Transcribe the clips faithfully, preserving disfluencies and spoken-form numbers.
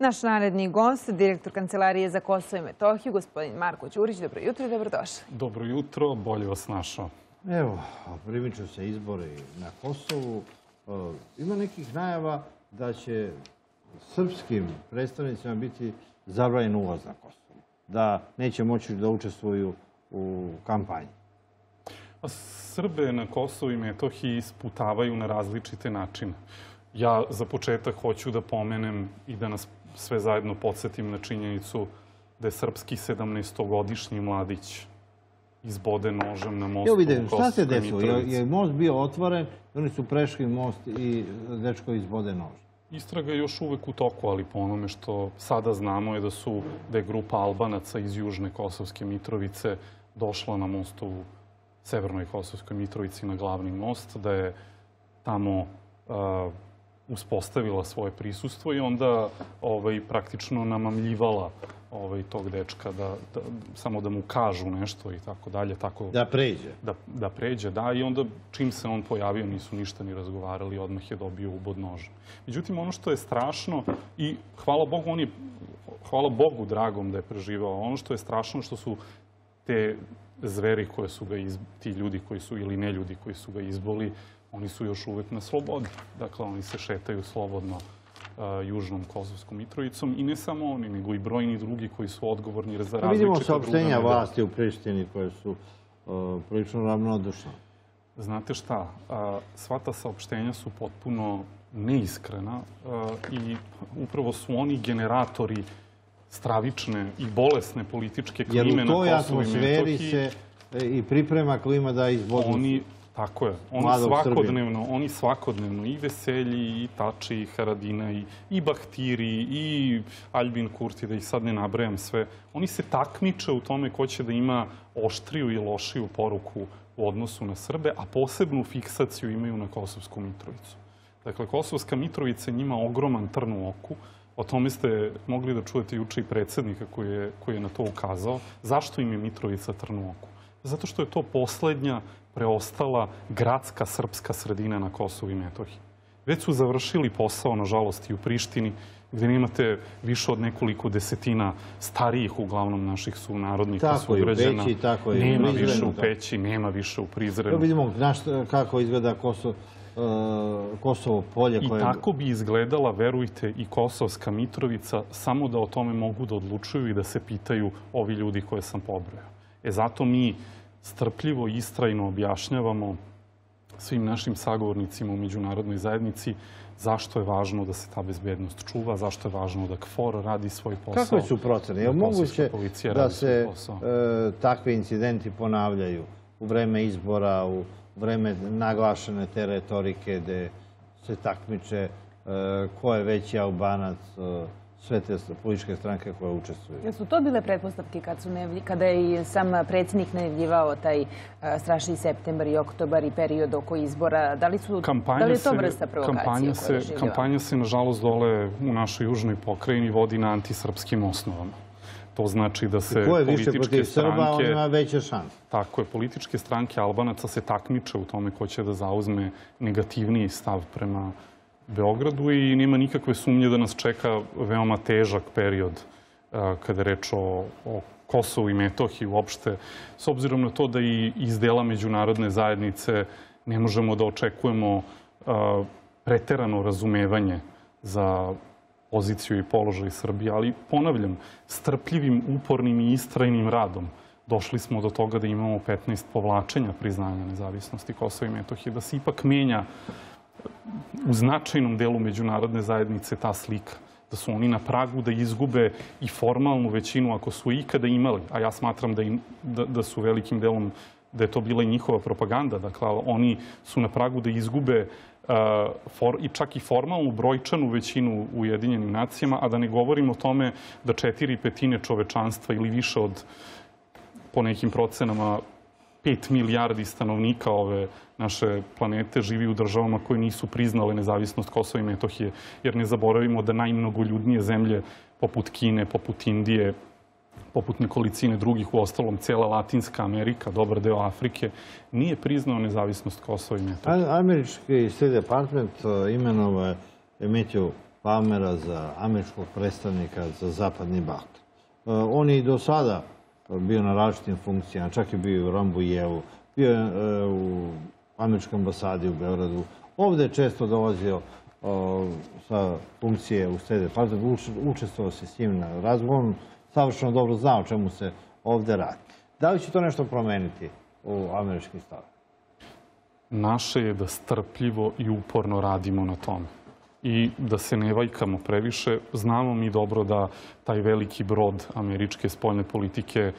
Naš naredni gost, direktor Kancelarije za Kosovo i Metohiju, gospodin Marko Đurić. Dobro jutro i dobrodošli. Dobro jutro, bolje vas našao. Evo, primiču se izbori na Kosovu. Ima nekih najava da će srpskim predstavnicima biti zabranjen ulaz na Kosovo, da neće moći da učestvuju u kampanji. Srbe na Kosovu i Metohiji isputavaju na različite načine. Ja za početak hoću da pomenem i da nas sve zajedno podsjetim na činjenicu da je srpski sedamnaestogodišnji mladić izbode nožem na mostu u Kosovskoj Mitrovici. Šta se desilo? Je most bio otvoren, oni su prešli most i dečko izbode nožem. Istraga je još uvek u toku, ali po onome što sada znamo je da je grupa Albanaca iz južne Kosovske Mitrovice došla na mostu u severnoj Kosovskoj Mitrovici na glavni most, da je tamo uspostavila svoje prisustvo i onda praktično namamljivala tog dečka samo da mu kažu nešto i tako dalje. Da pređe. Da pređe, da. I onda čim se on pojavio nisu ništa ni razgovarali, odmah je dobio ubod noža. Međutim, ono što je strašno i hvala Bogu, on je, hvala Bogu dragom da je preživao, ono što je strašno što su te zveri koje su ga, ti ljudi koji su ili ne ljudi koji su ga izboli, oni su još uvek na slobodi. Dakle, oni se šetaju slobodno južnom Kosovskom Mitrovicom i ne samo oni, nego i brojni drugi koji su odgovorni za različite... Vidimo saopštenja vlasti u Prištini koje su prilično ravnodušne. Znate šta, sva ta saopštenja su potpuno neiskrena i upravo su oni generatori stravične i bolesne političke klime na Kosovu i Metohiji. Jer u toj atmosferi se i priprema klima da izbodnu... Tako je. Oni svakodnevno i Veselji, i Tači, i Haradina, i Bahtiri, i Albin Kurti, da ih sad ne nabrajam sve, oni se takmiče u tome ko će da ima oštriju i lošiju poruku u odnosu na Srbe, a posebnu fiksaciju imaju na Kosovsku Mitrovicu. Dakle, Kosovska Mitrovica njima ogroman trn u oku. O tome ste mogli da čujete juče i predsednika koji je na to ukazao. Zašto im je Mitrovica trn u oku? Zato što je to poslednja preostala gradska srpska sredina na Kosovu i Metohiji. Već su završili posao, nažalost, i u Prištini, gde nemate više od nekoliko desetina starijih, uglavnom naših sunarodnika, sugrađana. Nema više u Peći, nema više u Prizrenu. Vidimo kako izgleda Kosovo polje. I tako bi izgledala, verujte, i Kosovska Mitrovica, samo da o tome mogu da odlučuju i da se pitaju ovi ljudi koje sam pobrojao. E zato mi strpljivo i istrajno objašnjavamo svim našim sagovornicima u međunarodnoj zajednici zašto je važno da se ta bezbednost čuva, zašto je važno da KFOR radi svoj posao. Kakve su procene? Je li moguće da se takvi incidenti ponavljaju u vreme izbora, u vreme naglašene te retorike gde se takmiče ko je veći Albanac, sve te političke stranke koje učestvuju. Jesu to bile pretpostavke kada je i sam predsjednik najavljivao taj strašni septembar i oktobar i period oko izbora? Da li je to vrsta provokacije? Kampanja se, nažalost, dole u našoj južnoj pokrajini vodi na antisrpskim osnovama. To znači da se političke stranke... Ko je više protiv Srba, on ima veće šanse. Tako je. Političke stranke Albanaca se takmiče u tome ko će da zauzme negativniji stav prema Beogradu i nema nikakve sumnje da nas čeka veoma težak period kada je reč o Kosovu i Metohiji uopšte. S obzirom na to da i iz dela međunarodne zajednice ne možemo da očekujemo preterano razumevanje za poziciju i položaj Srbije, ali ponavljam, strpljivim, upornim i istrajnim radom došli smo do toga da imamo petnaest povlačenja priznanja nezavisnosti Kosova i Metohije, da se ipak menja u značajnom delu međunarodne zajednice ta slika, da su oni na pragu da izgube i formalnu većinu ako su ikada imali, a ja smatram da su velikim delom, da je to bila i njihova propaganda, dakle oni su na pragu da izgube i čak i formalnu brojčanu većinu u Ujedinjenim nacijama, a da ne govorim o tome da četiri petine čovečanstva ili više od, po nekim procenama, pet milijardi stanovnika ove naše planete živi u državama koje nisu priznale nezavisnost Kosova i Metohije, jer ne zaboravimo da najmnogoljudnije zemlje poput Kine, poput Indije, poput nekolicine drugih, u ostalom cela Latinska Amerika, dobar deo Afrike, nije priznao nezavisnost Kosova i Metohije. Američki State Department imenovao je Matthew Palmera za američkog predstavnika za Zapadni Balkan. On je i do sada bio na različitim funkcijama, čak je bio u Rambujevu, bio je u američkoj ambasadi u Beogradu. Ovde je često dolazio sa funkcije u srede partije, učestvovao se s njim na razgovoru. On savršeno dobro zna o čemu se ovde radi. Da li će to nešto promeniti u američkim stavima? Naše je da strpljivo i uporno radimo na tome i da se ne vajkamo previše. Znamo mi dobro da taj veliki brod američke spoljne politike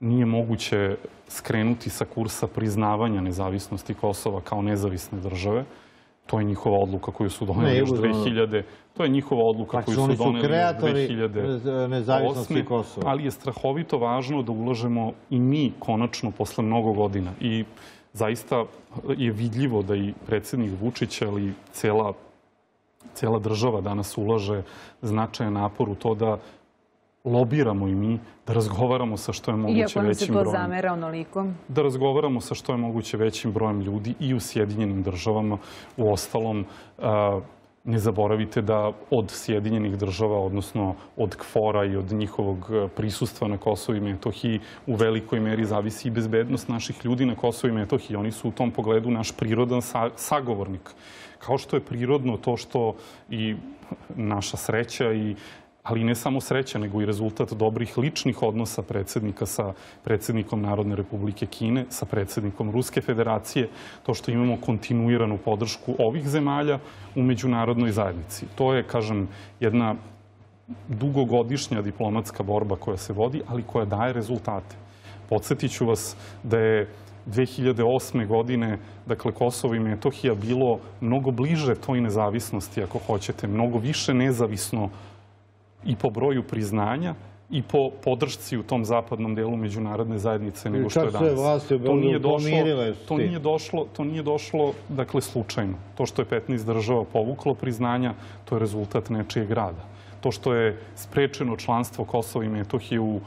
nije moguće skrenuti sa kursa priznavanja nezavisnosti Kosova kao nezavisne države. To je njihova odluka koju su doneli još dve hiljade. To je njihova odluka koju su doneli još dve hiljade osme. Ali je strahovito važno da ulažemo i mi konačno posle mnogo godina. I zaista je vidljivo da i predsednik Vučić, ali i cela država danas ulaže značajan napor u to da lobiramo i mi, da razgovaramo sa što je moguće većim brojem. Da razgovaramo sa što je moguće većim brojem ljudi i u Sjedinjenim državama. U ostalom, ne zaboravite da od Sjedinjenih država, odnosno od K F O R-a i od njihovog prisustva na Kosovu i Metohiji, u velikoj meri zavisi i bezbednost naših ljudi na Kosovu i Metohiji. Oni su u tom pogledu naš prirodan sagovornik. Kao što je prirodno to što i naša sreća i ali ne samo sreća, nego i rezultat dobrih ličnih odnosa predsednika sa predsednikom Narodne republike Kine, sa predsednikom Ruske federacije, to što imamo kontinuiranu podršku ovih zemalja u međunarodnoj zajednici. To je, kažem, jedna dugogodišnja diplomatska borba koja se vodi, ali koja daje rezultate. Podsjetit ću vas da je dve hiljade osme. godine, dakle, Kosovo i Metohija bilo mnogo bliže toj nezavisnosti, ako hoćete, mnogo više nezavisno i po broju priznanja i po podršci u tom zapadnom delu međunarodne zajednice nego što je danas. To nije došlo, dakle, slučajno. To što je petnaest država povuklo priznanja, to je rezultat nečijeg rada. To što je sprečeno članstvo Kosova i Metohije u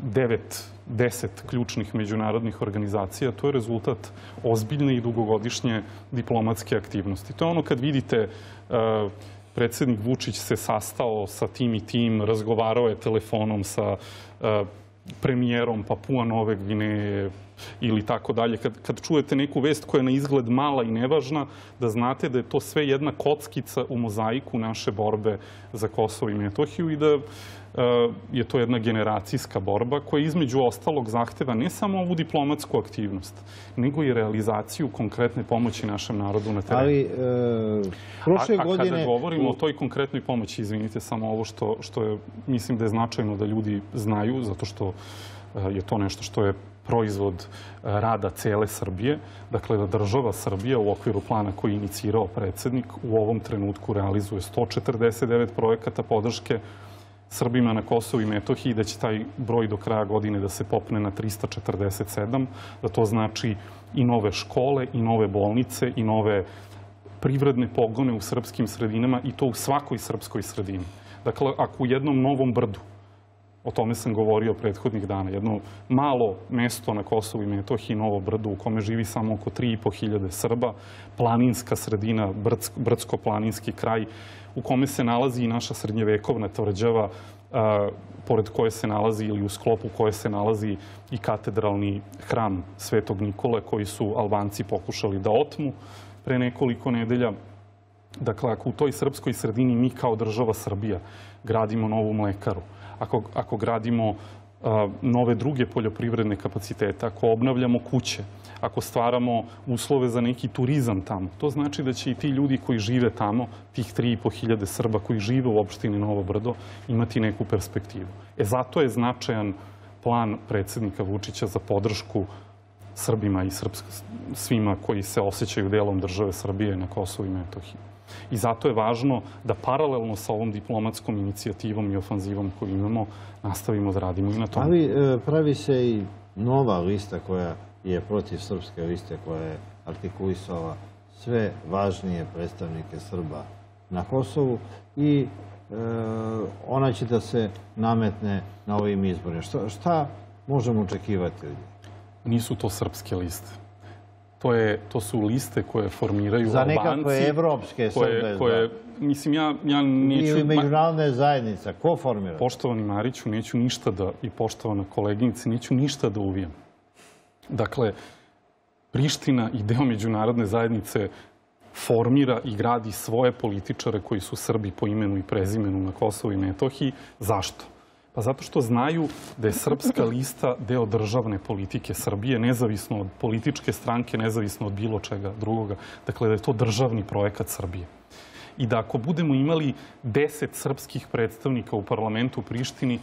devet, deset ključnih međunarodnih organizacija, to je rezultat ozbiljne i dugogodišnje diplomatske aktivnosti. To je ono kad vidite predsednik Vučić se sastao sa tim i tim, razgovarao je telefonom sa premijerom Papua Nove Gvineje ili tako dalje. Kad čujete neku vest koja je na izgled mala i nevažna, da znate da je to sve jedna kockica u mozaiku naše borbe za Kosovo i Metohiju i da je to jedna generacijska borba koja između ostalog zahteva ne samo ovu diplomatsku aktivnost, nego i realizaciju konkretne pomoći našem narodu na terenu. A kada govorimo o toj konkretnoj pomoći, izvinite samo ovo što je, mislim da je značajno da ljudi znaju, zato što je to nešto što je proizvod rada cele Srbije, dakle da država Srbija u okviru plana koji je inicirao predsednik u ovom trenutku realizuje sto četrdeset devet projekata podrške Srbima na Kosovu i Metohiji, da će taj broj do kraja godine da se popne na trista četrdeset sedam, da to znači i nove škole, i nove bolnice, i nove privredne pogone u srpskim sredinama i to u svakoj srpskoj sredini. Dakle, ako u jednom Novom Brdu, o tome sam govorio prethodnih dana, jedno malo mesto na Kosovu i Metohiji, Novo Brdo, u kome živi samo oko tri i po hiljade Srba, planinska sredina, brdsko-planinski kraj, u kome se nalazi i naša srednjevekovna tvrđava, pored koje se nalazi ili u sklopu koje se nalazi i katedralni hram Svetog Nikole, koji su Albanci pokušali da otmu pre nekoliko nedelja. Dakle, ako u toj srpskoj sredini mi kao država Srbija gradimo novu mlekaru, ako gradimo nove druge poljoprivredne kapacitete, ako obnavljamo kuće, ako stvaramo uslove za neki turizam tamo, to znači da će i ti ljudi koji žive tamo, tih tri i po hiljade Srba koji žive u opštini Novo Brdo, imati neku perspektivu. E zato je značajan plan predsednika Vučića za podršku Srbima i svima koji se osjećaju delom države Srbije na Kosovu i Metohiji. I zato je važno da paralelno sa ovom diplomatskom inicijativom i ofanzivom koju imamo nastavimo da radimo i na tome. Ali pravi se i nova lista koja je protiv srpske liste, koja je artikulisala sve važnije predstavnike Srba na Kosovu i ona će da se nametne na ovim izborima. Šta možemo očekivati od njih? Nisu to srpske liste. To su liste koje formiraju Albanci. Za nekakve evropske srede. Mislim, ja neću... Ili međunarodne zajednice. Ko formira? Poštovani Mariću, neću ništa da, i poštovana koleginici, neću ništa da uvijem. Dakle, Priština i deo međunarodne zajednice formira i gradi svoje političare koji su Srbi po imenu i prezimenu na Kosovu i Metohiji. Zašto? Pa zato što znaju da je srpska lista deo državne politike Srbije, nezavisno od političke stranke, nezavisno od bilo čega drugoga. Dakle, da je to državni projekat Srbije. I da ako budemo imali deset srpskih predstavnika u parlamentu u Prištini,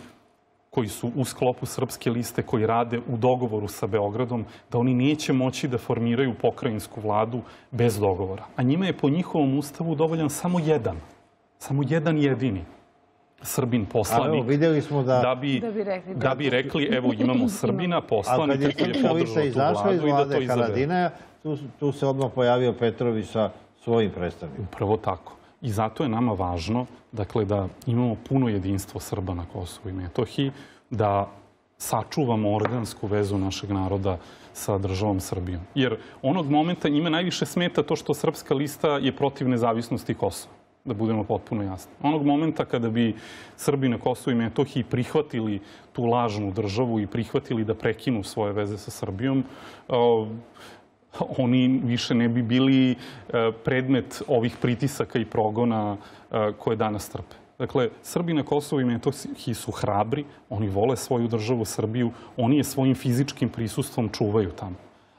koji su u sklopu srpske liste, koji rade u dogovoru sa Beogradom, da oni neće moći da formiraju pokrajinsku vladu bez dogovora. A njima je po njihovom ustavu dovoljan samo jedan, samo jedan jedini Srbin poslanik. Da bi rekli, evo imamo Srbina poslanika koji je podržao tu vladu i da to izabere. Tu se odmah pojavio Petrović sa svojim predstavnikom. Upravo tako. I zato je nama važno da imamo puno jedinstvo Srba na Kosovu i Metohiji, da sačuvamo organsku vezu našeg naroda sa državom Srbijom. Jer onog momenta njima najviše smeta to što srpska lista je protiv nezavisnosti Kosova, da budemo potpuno jasni. Onog momenta kada bi Srbi na Kosovu i Metohiji prihvatili tu lažnu državu i prihvatili da prekinu svoje veze sa Srbijom, oni više ne bi bili predmet ovih pritisaka i progona koje danas trpe. Dakle, Srbi na Kosovu i Metohiji su hrabri, oni vole svoju državu Srbiju, oni je svojim fizičkim prisustvom čuvaju tamo.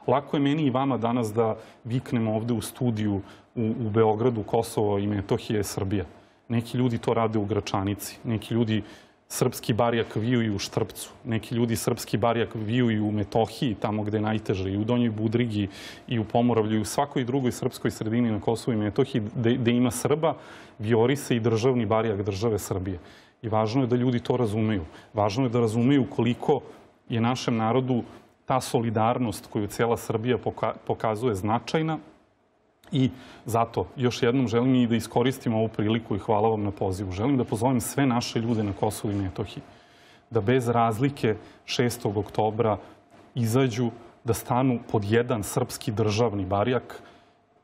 Lako je meni i vama danas da viknemo ovde u studiju u Beogradu, Kosovo i Metohije, Srbija. Neki ljudi to rade u Gračanici, neki ljudi srpski barjak viju i u Štrpcu, neki ljudi srpski barjak viju i u Metohiji, tamo gde je najteže, i u Donjoj Budrigi, i u Pomoravlju, i u svakoj drugoj srpskoj sredini na Kosovu i Metohiji gde ima Srba, vijori se i državni barjak države Srbije. I važno je da ljudi to razumeju. Važno je da razumeju koliko je našem narodu ta solidarnost koju cijela Srbija pokazuje značajna. I zato još jednom želim i da iskoristim ovu priliku i hvala vam na pozivu. Želim da pozovem sve naše ljude na Kosovu i Metohiji da bez razlike šestog oktobra izađu, da stanu pod jedan srpski državni barjak,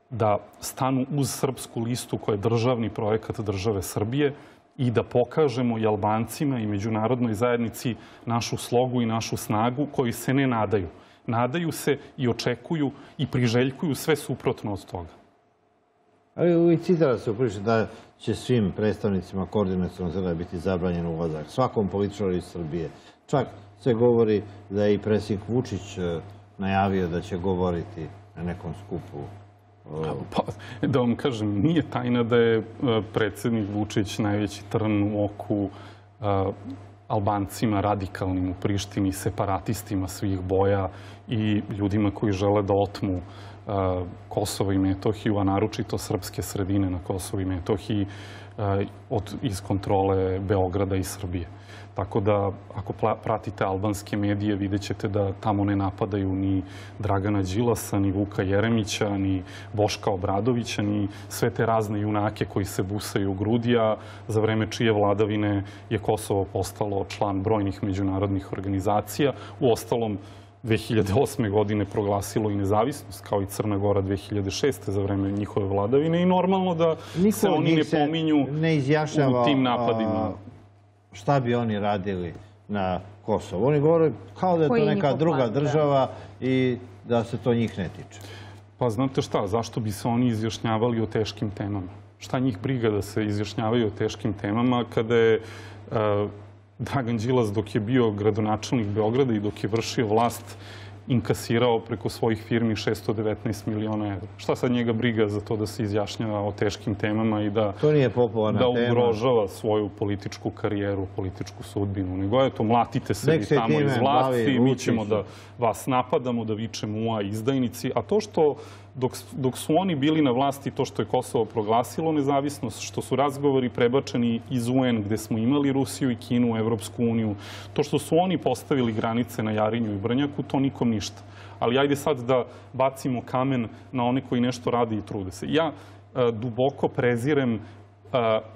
da stanu uz srpsku listu koja je državni projekat države Srbije i da pokažemo i Albancima i međunarodnoj zajednici našu slogu i našu snagu koji se ne nadaju. Nadaju se i očekuju i priželjkuju sve suprotno od toga. Ali citira se u Prištini da će svim predstavnicima koordinacionog tela biti zabranjen ulazak, svakom političaru iz Srbije. Čak se govori da je i predsjednik Vučić najavio da će govoriti na nekom skupu. Da vam kažem, nije tajna da je predsjednik Vučić najveći trn u oku Albancima, radikalnim u Prištini, separatistima svih boja i ljudima koji žele da otmu Kosovo i Metohiju, a naročito srpske sredine na Kosovo i Metohiji iz kontrole Beograda i Srbije. Tako da, ako pratite albanske medije, vidjet ćete da tamo ne napadaju ni Dragana Đilasa, ni Vuka Jeremića, ni Boška Obradovića, ni sve te razne junake koji se busaju u grudi, a za vreme čije vladavine je Kosovo postalo član brojnih međunarodnih organizacija. U ostalom, dve hiljade osme godine proglasilo i nezavisnost, kao i Crna Gora dve hiljade šeste za vreme njihove vladavine i normalno da se oni ne pominju u tim napadima. Šta bi oni radili na Kosovu? Oni govore kao da je to neka druga država i da se to njih ne tiče. Pa znate šta, zašto bi se oni izjašnjavali o teškim temama? Šta njih briga da se izjašnjavaju o teškim temama kada je Dragan Đilas dok je bio gradonačelnik Beograda i dok je vršio vlast inkasirao preko svojih firmi šesto devetnaest miliona evra. Šta sad njega briga za to da se izjašnjava o teškim temama i da ugrožava svoju političku karijeru, političku sudbinu? Nego je to, mlatite se vi tamo iz vlasti, mi ćemo da vas napadamo, da vičemo u a izdajnici. A to što, dok su oni bili na vlasti, to što je Kosovo proglasilo nezavisnost, što su razgovori prebačeni iz u en gde smo imali Rusiju i Kinu, Evropsku uniju, to što su oni postavili granice na Jarinju i Brnjaku, to nikom ništa. Ali ajde sad da bacimo kamen na one koji nešto rade i trude se. Ja duboko prezirem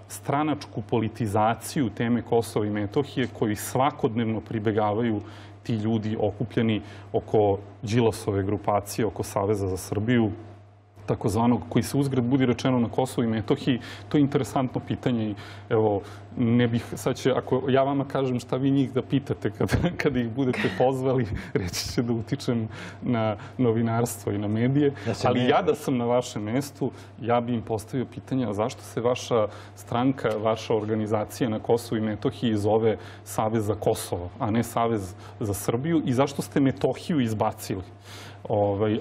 stranačku politizaciju teme Kosova i Metohije koji svakodnevno pribegavaju ti ljudi okupljeni oko Đilasove grupacije, oko Saveza za Srbiju, takozvanog, koji se uzgred budi rečeno na Kosovu i Metohiji, to je interesantno pitanje. Evo, ne bih, sad će, ako ja vama kažem šta vi njih da pitate kada ih budete pozvali, reći će da utičem na novinarstvo i na medije. Ali ja da sam na vašem mestu, ja bi im postavio pitanje, a zašto se vaša stranka, vaša organizacija na Kosovu i Metohiji zove Savez za Kosovo, a ne Savez za Srbiju, i zašto ste Metohiju izbacili?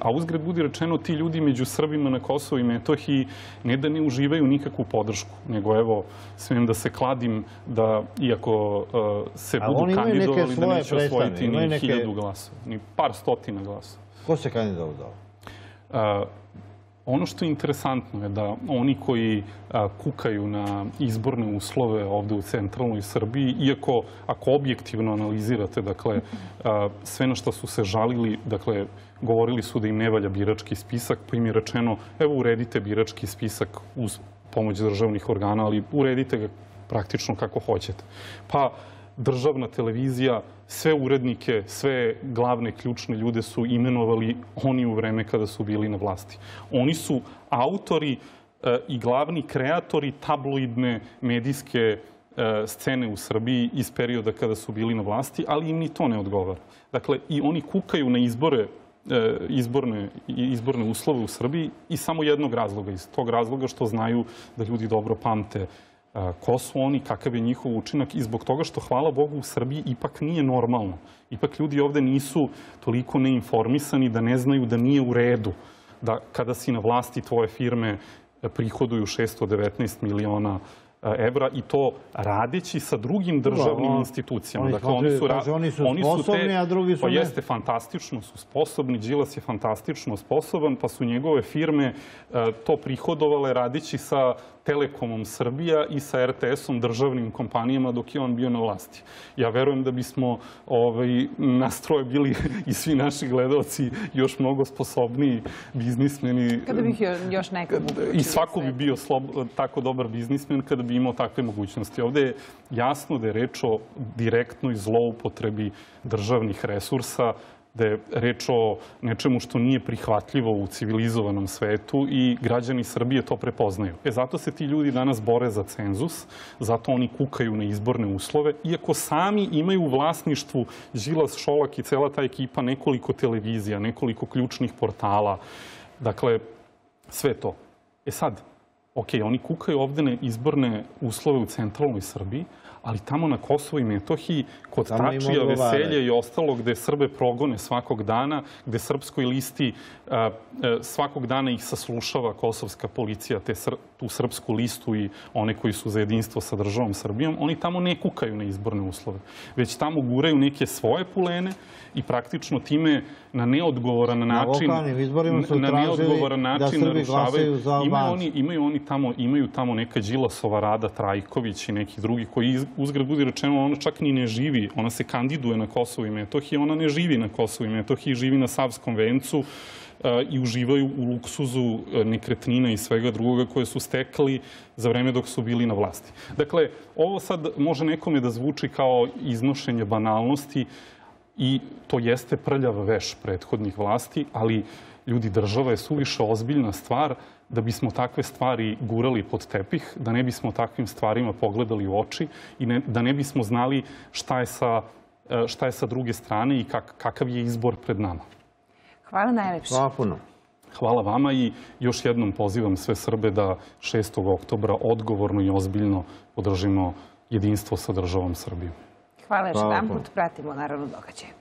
A uzgred budi rečeno, ti ljudi među Srbima na Kosovu i Metohiji ne da ne uživaju nikakvu podršku, nego evo, smijem da se kladim da, iako se budu kandidovali, da neće osvojiti ni hiljadu glasova, ni par stotina glasova. Ko se kandidovao za ovo? Ono što je interesantno je da oni koji kukaju na izborne uslove ovde u centralnoj Srbiji, iako ako objektivno analizirate sve na što su se žalili, dakle, govorili su da im ne valja birački spisak, pa im je rečeno, evo, uredite birački spisak uz pomoć državnih organa, ali uredite ga praktično kako hoćete. Pa državna televizija, sve urednike, sve glavne ključne ljude su imenovali oni u vreme kada su bili na vlasti. Oni su autori i glavni kreatori tabloidne medijske scene u Srbiji iz perioda kada su bili na vlasti, ali im ni to ne odgovara. Dakle, i oni kukaju na izbore, izborne uslove u Srbiji i samo jednog razloga. Iz tog razloga što znaju da ljudi dobro pamte ko su oni, kakav je njihov učinak, i zbog toga što, hvala Bogu, u Srbiji ipak nije normalno. Ipak ljudi ovde nisu toliko neinformisani da ne znaju da nije u redu da kada si na vlasti tvoje firme prihoduju šesto devetnaest miliona evra, i to radeći sa drugim državnim institucijama. Dakle, oni su sposobni, a drugi su ne. Pa jeste, fantastično su sposobni, Đilas je fantastično sposoban, pa su njegove firme to prihodovale radeći sa Telekomom Srbija i sa R T S-om, državnim kompanijama, dok je on bio na vlasti. Ja verujem da bismo nas troje bili i svi naši gledalci još mnogo sposobniji biznismeni. Kada bih još nekog uključili. I svako bi bio tako dobar biznismen kada bi imao takve mogućnosti. Ovde je jasno da je reč o direktnoj zloupotrebi državnih resursa, da je reč o nečemu što nije prihvatljivo u civilizovanom svetu, i građani Srbije to prepoznaju. E, zato se ti ljudi danas bore za cenzus, zato oni kukaju na izborne uslove, iako sami imaju u vlasništvu Đilas, Šolak i cela ta ekipa nekoliko televizija, nekoliko ključnih portala, dakle, sve to. E sad, ok, oni kukaju ovde na izborne uslove u centralnoj Srbiji, ali tamo na Kosovu i Metohiji, kod Tačija, Veselja i ostalo, gde Srbe progone svakog dana, gde Srpskoj listi svakog dana ih saslušava kosovska policija, tu Srpsku listu i one koji su za jedinstvo sa državom Srbijom, oni tamo ne kukaju na izborne uslove, već tamo guraju neke svoje pulene i praktično time na neodgovoran način narušavaju. Imaju tamo neka Đilasova Rada Trajković i neki drugi koji, uzgred budi rečeno, ona čak ni ne živi. Ona se kandiduje na Kosovu i Metohiji, ona ne živi na Kosovu i Metohiji, živi na Savskom vencu i uživaju u luksuzu nekretnina i svega drugoga koje su stekli za vreme dok su bili na vlasti. Dakle, ovo sad može nekome da zvuči kao iznošenje banalnosti, i to jeste prljav veš prethodnih vlasti, ali ljudi, država je suviše ozbiljna stvar da bismo takve stvari gurali pod tepih, da ne bismo takvim stvarima pogledali u oči i da ne bismo znali šta je sa druge strane i kakav je izbor pred nama. Hvala najlepše. Hvala puno. Hvala vama i još jednom pozivam sve Srbe da šestog oktobra odgovorno i ozbiljno podržimo jedinstvo sa državom Srbijom. Hvala još jedan put. Pratimo naravno događaje.